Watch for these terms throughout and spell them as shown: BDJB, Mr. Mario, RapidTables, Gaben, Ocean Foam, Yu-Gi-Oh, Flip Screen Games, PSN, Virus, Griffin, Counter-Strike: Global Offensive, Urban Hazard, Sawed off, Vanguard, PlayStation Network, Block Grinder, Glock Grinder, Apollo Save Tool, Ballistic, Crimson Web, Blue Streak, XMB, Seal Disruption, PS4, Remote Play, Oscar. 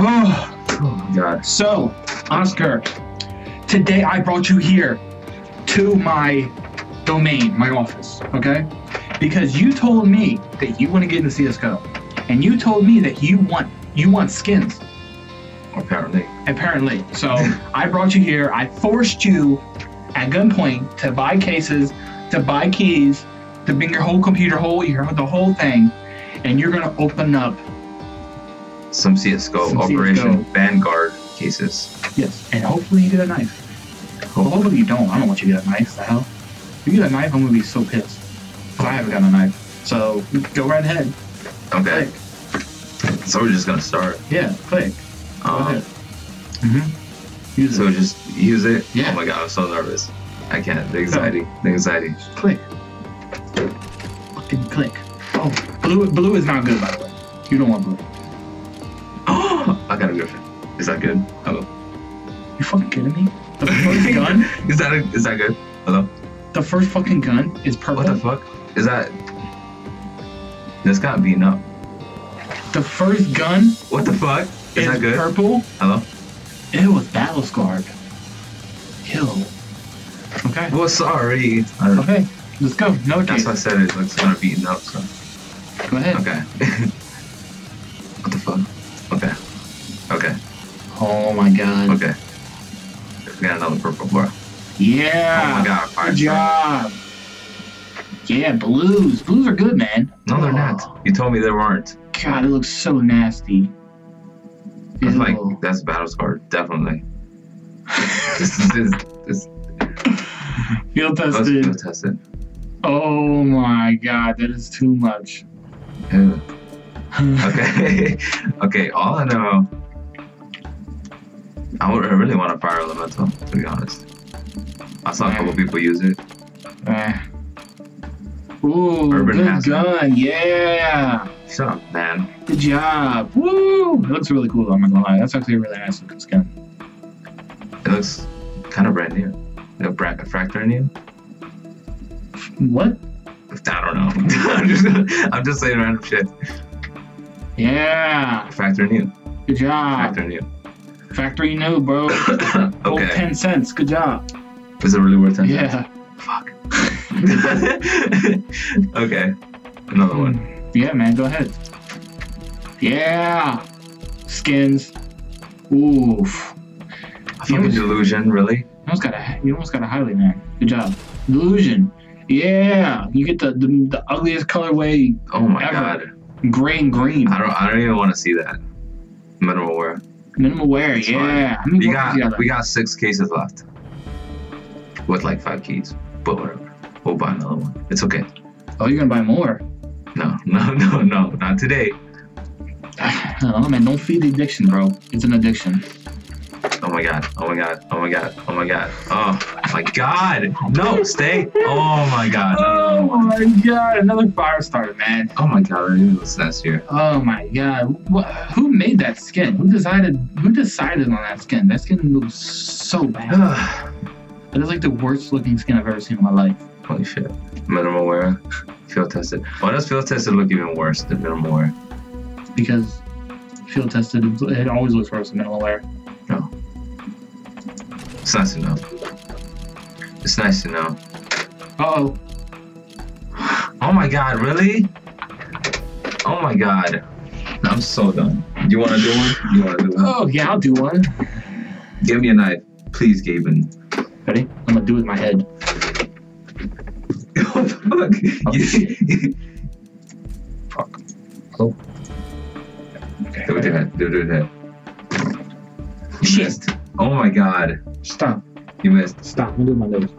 Oh my God. So, Oscar, today I brought you here to my domain, my office, okay? Because you told me that you want to get into CSGO. And you told me that you want skins. Apparently. So I brought you here. I forced you at gunpoint to buy cases, to buy keys, to bring your whole computer, the whole thing. And you're gonna open up some CSGO Operation Vanguard cases. Yes, and hopefully you get a knife. Well, hopefully you don't. I don't want you to get a knife. The hell? If you get a knife, I'm gonna be so pissed. I haven't got a knife. So go right ahead. Okay. Click. So we're just gonna start. Yeah, click. Use so it. Just use it. Yeah. Oh my God, I'm so nervous. I can't. The anxiety. The anxiety. Just click. Fucking click. Oh, blue is not good, by the way. You don't want blue. Oh, I got a Griffin. Is that good? Hello. You fucking kidding me? The first gun. Is that good? Hello. The first fucking gun is purple. What the fuck? Is that? This got beaten up. The first gun. What the fuck? Is that good? Purple. Hello. It was battle scarred. Kill. Okay. Well, sorry. Okay. Let's go. No. That's what I said. It looks kind of beaten up. So. Go ahead. Okay. What the fuck? Okay. Okay. Oh my God. Okay. We got another purple bar. Yeah. Oh my God. Fire. Good job. Yeah, blues. Blues are good, man. No, they're not. You told me they weren't. God, it looks so nasty. It's like, that's battle scar, definitely. this. Field tested. Field tested. Oh my God, that is too much. Ew. Okay. Okay, all in all, I really want a fire elemental, to be honest. I saw a couple people use it. Ooh, Urban Hazard. Gun, yeah. Shut up, man. Good job. Woo! It looks really cool, I'm not gonna lie. That's actually a really nice looking skin. It looks kind of brand new. No fracture in you? What? I don't know. I'm just saying random shit. Yeah. Factory new. Good job. Factory new, bro. Okay. Oh, 10 cents. Good job. Is it really worth 10 cents? Yeah. Fuck. Okay. Another one. Yeah, man. Go ahead. Yeah. Skins. Oof. I feel like delusion, really. You almost got a highlight, man. Good job. Delusion. Yeah. You get the ugliest colorway. Oh my God. Gray and green. I don't even want to see that. Minimal wear. Minimal wear, that's yeah. We got 6 cases left. With like 5 keys. But whatever. We'll buy another one. It's okay. Oh, you're gonna buy more? No. Not today. I don't know, man. Don't feed the addiction, bro. It's an addiction. Oh my God. Oh my God. No, stay. Oh my God. Oh my God. Another fire starter, man. Oh my God. I didn't even listen last year. Oh my God. Who made that skin? Who decided on that skin? That skin looks so bad. That is like the worst looking skin I've ever seen in my life. Holy shit. Minimal wear. Field tested. Why does field tested look even worse than minimal wear? Because field tested, it always looks worse than minimal wear. No. It's nice to know. It's nice to know. Uh-oh. Oh my God, really? Oh my God. I'm so done. You want to do one? Oh, yeah, I'll do one. Give me a knife. Please, Gaben. Ready? I'm going to do it with my head. What the fuck? Fuck. Oh. Okay, do it with your head. Shit. Missed. Oh my God. Stop. You missed. Stop. I'm doing my nose.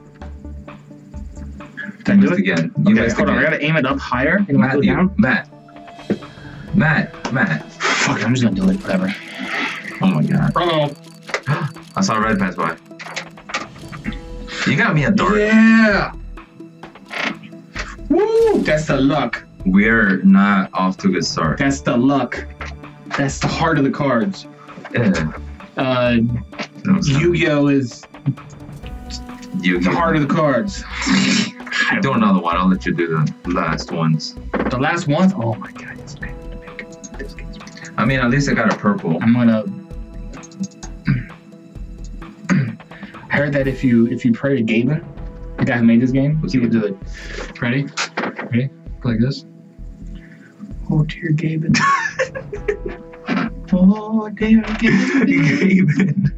You missed again. You missed again. Hold on. I gotta aim it up higher. Matt. Fuck, I'm just gonna do it. Whatever. Oh my God. Oh. I saw a red pass by. You got me a dart. Yeah. Woo! That's the luck. We're not off to a good start. That's the luck. That's the heart of the cards. Yeah. Yu-Gi-Oh is the heart of the cards. Do another one. I'll let you do the last ones. The last ones? Oh my God. I mean, at least I got a purple. I'm gonna. I heard that if you pray to Gaben, the guy who made this game, he would do it. Ready? Ready? Like this. Oh dear, Gaben. Oh dear, Gaben.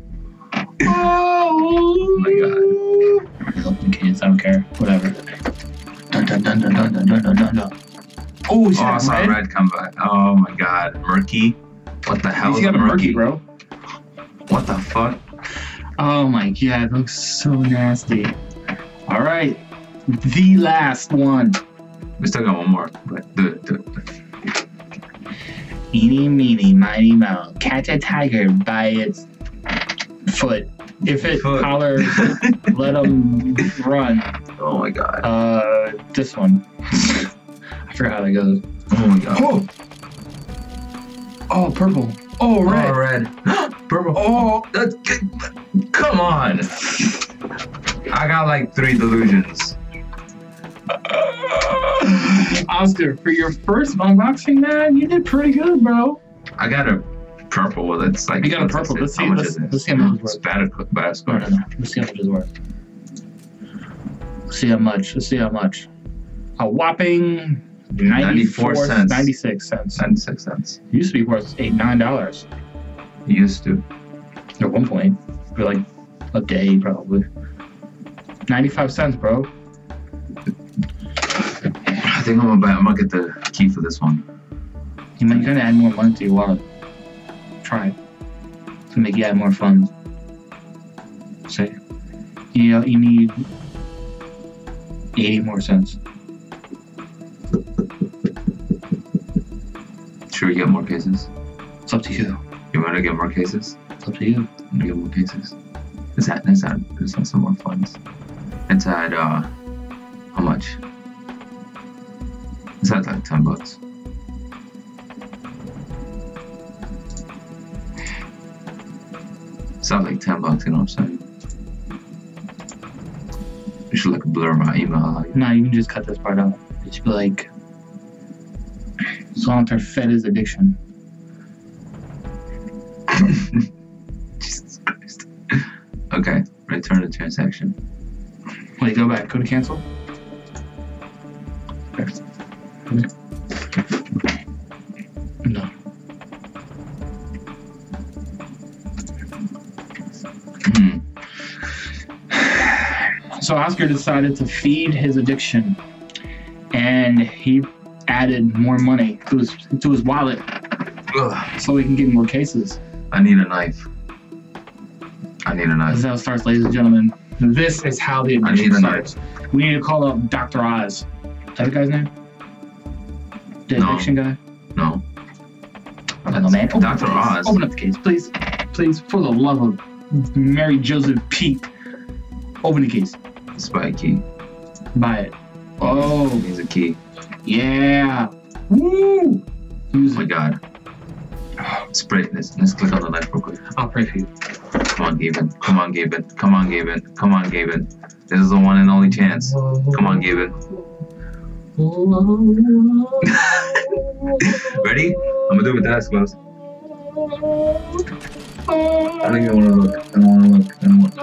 Oh my God. Help the kids. I don't care. Whatever. Dun dun dun dun dun dun dun dun dun. Oh, he's got a red come by. Oh my God, murky. What the hell? He's got a murky, bro. What the fuck? Oh my God, it looks so nasty. All right, the last one. We still got one more, but do it. Eeny, meeny, miny, moe. Catch a tiger by its foot. If it collar, let him run. Oh my God. This one. I forgot how that goes. Oh my God. Oh, oh purple. Oh, red. Oh, red. Purple. Oh, come on. I got like 3 delusions. Oscar, for your first unboxing, man, you did pretty good, bro. I got a purple that's like... You got a purple. Let's see how much it's worth. Let's see how much it's worth. Let's see how much. Let's see how much. A whopping... 94 cents. 96 cents. 96 cents. It used to be worth $9. It used to. At one point. For like a day, probably. 95 cents, bro. I think I'm gonna get the key for this one. You're gonna add more money to your wallet. Try it. To make you add more funds. Say, you know, you need 80 more cents. Should we get more cases? It's up to you. You wanna get more cases? It's up to you. I'm gonna get more cases. Is that some more funds? It's at how much? It's at like $10. It's at like $10, you know what I'm saying? You should like blur my email. No, you can just cut this part out. It should be like Saunter fed his addiction. Jesus Christ. Okay, return the transaction. Wait, go back. Go to cancel. No. So Oscar decided to feed his addiction, and he added more money to his wallet. Ugh. So we can get more cases. I need a knife. I need a knife. This is how it starts, ladies and gentlemen. This is how the addiction starts. We need to call up Dr. Oz. Is that the guy's name? The addiction guy? No. I don't know, man. Dr. Oz. Open up the case, please. Please, for the love of Mary Joseph Pete. Open the case. Spy key. Buy it. Oh. He's a key. Yeah. Woo! Use it. Oh my God. Spray this. Let's click on the knife real quick. I'll pray for you. Come on, Gaben. Come on, Gaben. Come on, Gaben. Come on, Gaben. This is the one and only chance. Come on, Gaben. Ready? I'm gonna do it with the eyes closed. I don't even wanna look. I don't wanna look. I don't wanna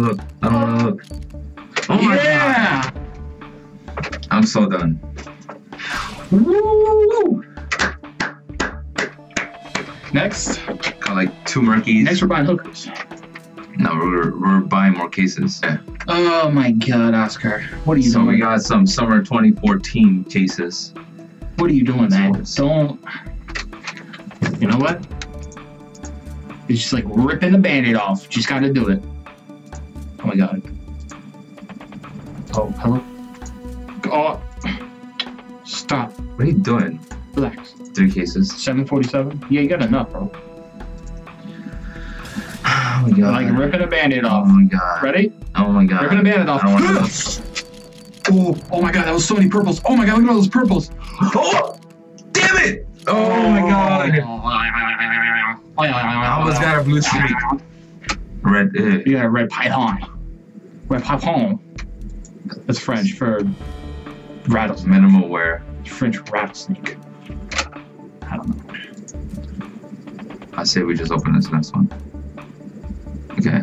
look. I don't wanna look. Oh my God. I'm so done. Woo! Next. Got like 2 murkies. Next we're buying hookers. No, we're buying more cases. Yeah. Oh my God, Oscar. What are you doing? So we got some summer 2014 cases. What are you doing, man? Don't... You know what? It's just like ripping the Band-Aid off. Just gotta do it. Oh my God. Oh, hello? Oh, stop. What are you doing? Relax. 3 cases. 747? Yeah, you got enough, bro. Oh my God. Like ripping a Band-Aid off. Oh my God. Ready? Oh my God. Ripping a Band-Aid off. Oh my God, that was so many purples. Oh my God, look at all those purples. Oh, damn it. Oh my God. I almost got a blue streak. Red. You got a red python. Red python. That's French for... Rattles. Minimal wear. French rattlesnake. I don't know. I say we just open this last one. Okay.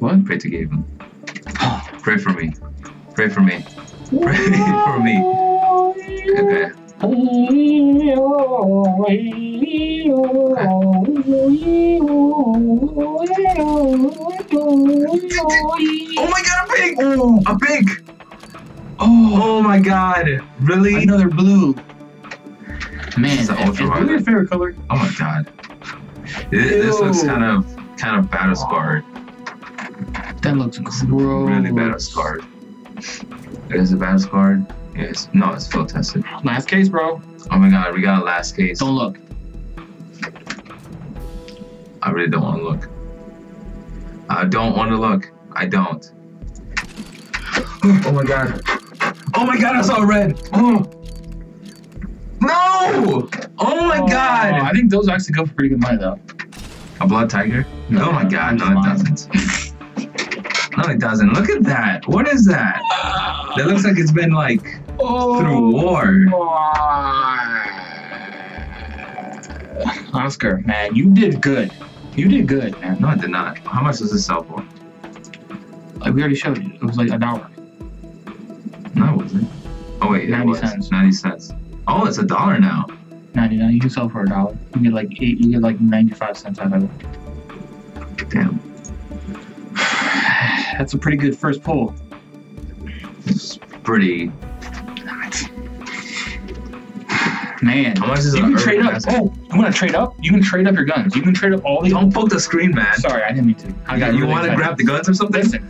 Well, pray to Gaben. Pray for me. Pray for me. Pray for me. Okay. Oh my god, a pig! Oh, a pig! Oh my god! Really? Another blue. Man, is blue your favorite color? Oh my god. This looks kind of battle-scarred. That looks gross. Really battle-scarred. Is it battle-scarred? Yes. No, it's field tested. Last case, bro. Oh my god, we got a last case. Don't look. I really don't want to look. I don't want to look. I don't. Oh my god. Oh my god, I saw red. Oh. No! Oh my god! I think those actually go for pretty good money though. A blood tiger? No, oh my god, no it doesn't. No it doesn't. Look at that. What is that? That looks like it's been like through war. Oscar, man, you did good. You did good, man. No, I did not. How much does this sell for? Like we already showed you. It was like $1. No, it wasn't. Oh wait, 90 cents. 90 cents. Oh, it's $1 now. 99. You can sell for $1. You get like 8. You get like 95 cents out of it. Damn. That's a pretty good first pull. It's pretty. Man, how much is you can trade up. Oh, you want to trade up? You can trade up your guns. You can trade up all the. Don't poke the screen, man. Sorry, I didn't mean to. You want to grab the guns or something? Listen.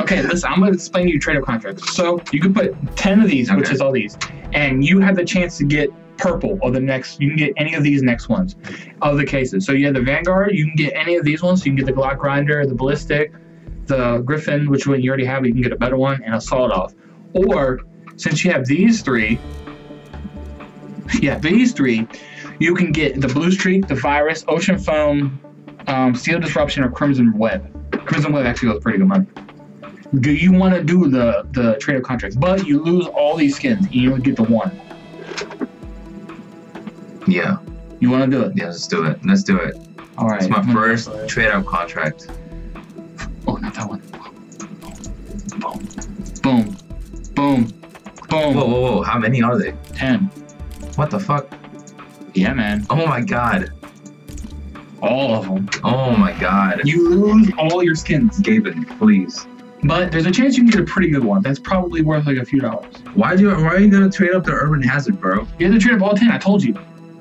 Okay, listen. I'm gonna explain you trade up contracts. So you could put 10 of these, which is all these, and you have the chance to get purple or the next. You can get any of these next ones, of the cases. So you have the Vanguard. You can get any of these ones. So you can get the Glock Grinder, the Ballistic, the Griffin, which one you already have, but you can get a better one, and a Sawed Off. Or since you have these three. Yeah, these three, you can get the Blue Streak, the Virus, Ocean Foam, Seal Disruption, or Crimson Web. Crimson Web actually goes pretty good money. Do you want to do the trade-up contracts? But you lose all these skins, and you only get the one. Yeah. You want to do it? Yeah, let's do it. Let's do it. All right. It's my first trade-up contract. Oh, not that one. Boom. Boom. Boom. Boom. Whoa, whoa, whoa. How many are they? 10. What the fuck? Yeah, man. Oh my god. All of them. Oh my god. You lose all your skins. Gaben, please. But there's a chance you can get a pretty good one. That's probably worth like a few dollars. Why are you gonna trade up the Urban Hazard, bro? You have to trade up all 10. I told you.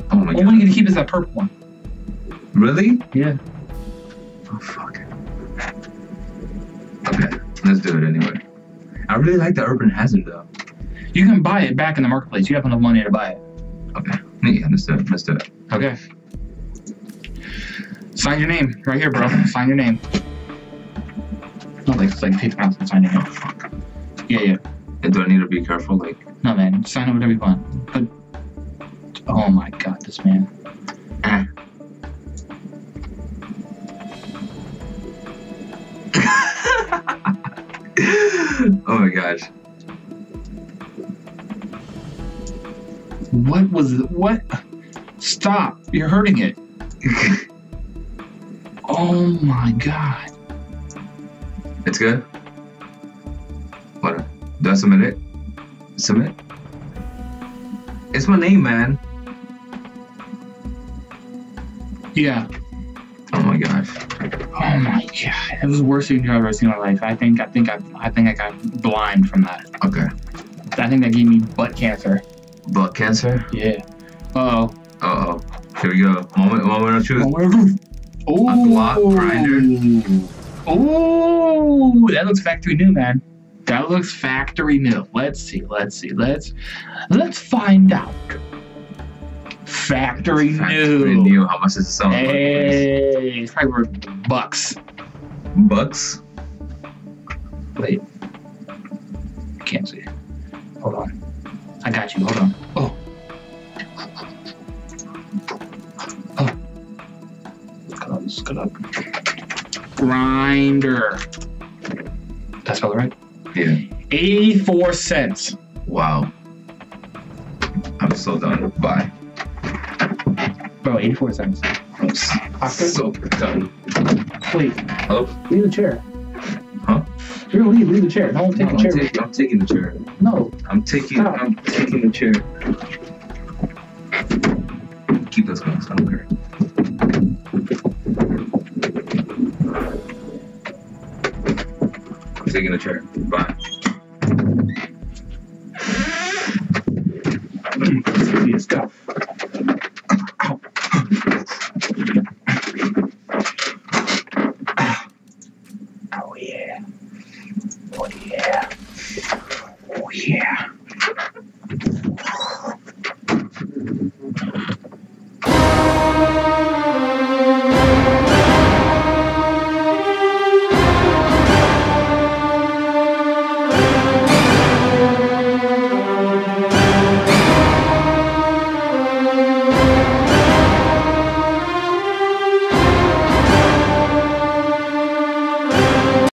Oh my god. Only you can keep is that purple one. Really? Yeah. Oh fuck. Okay, let's do it anyway. I really like the Urban Hazard though. You can buy it back in the marketplace. You have enough money to buy it. Okay. Yeah, let's do it. Let's do it. Okay. Sign your name. Right here, bro. Sign your name. No, like paper out and sign your name. Yeah, yeah. And do I need to be careful? Like. No, man. Sign up whatever you want. But. Oh my god, this man. Oh my gosh. What was it? What? Stop. You're hurting it. Oh my god. It's good? What? Do I submit it? Submit? It's my name, man. Yeah. Oh my gosh. Oh my god. It was the worst thing I've ever seen in my life. I think I got blind from that. Okay. I think that gave me butt cancer. Blood cancer? Yeah. Uh oh. Uh oh. Here we go. Moment of truth. Oh. A Block Grinder. Oh, that looks factory new, man. That looks factory new. Let's see. Let's see. Let's find out. Factory new. How much is it selling? Hey, it's probably worth bucks. Bucks? Wait. I can't see it. Hold on. I got you, hold on. Oh. Oh. Look it up. Grinder. That's all right? Yeah. 84 cents. Wow. I'm so done. Bye. Bro, 84 cents. Oops. I can go for the gun. Please. Hello? Leave the chair. Huh? You're gonna leave the chair. I won't take the chair. I'm taking the chair. No. I'm taking the chair. Keep those guns, I don't care. I'm taking the chair. Bye.